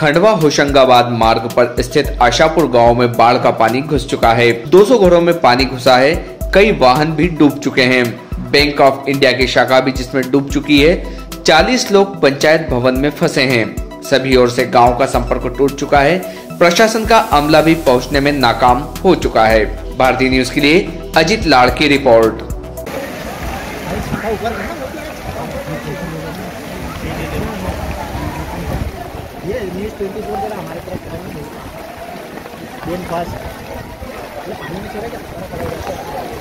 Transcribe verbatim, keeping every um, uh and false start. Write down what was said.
खंडवा होशंगाबाद मार्ग पर स्थित आशापुर गांव में बाढ़ का पानी घुस चुका है। दो सौ घरों में पानी घुसा है, कई वाहन भी डूब चुके हैं। बैंक ऑफ इंडिया की शाखा भी जिसमें डूब चुकी है। चालीस लोग पंचायत भवन में फंसे हैं। सभी ओर से गांव का संपर्क टूट चुका है। प्रशासन का अमला भी पहुंचने में नाकाम हो चुका है। भारतीय न्यूज के लिए अजीत लाल की रिपोर्ट। ये न्यूज़ ट्वेंटी फोर जरा हमारे तरफ टाइम फास्ट